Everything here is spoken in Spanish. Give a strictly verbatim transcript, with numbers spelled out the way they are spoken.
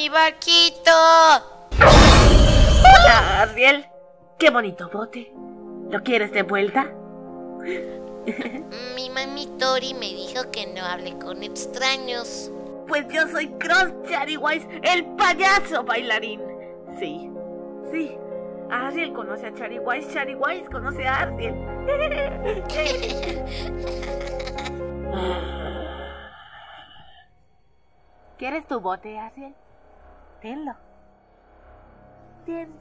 mi barquito! Hola, Asriel. ¡Qué bonito bote! ¿Lo quieres de vuelta? Mi mami Tori me dijo que no hable con extraños. Pues yo soy Cross!Chara, el payaso bailarín. Sí, sí. Asriel conoce a Chariwise, Chariwise conoce a Asriel. ¿Quieres tu bote, Asriel? Tenlo. Tenlo.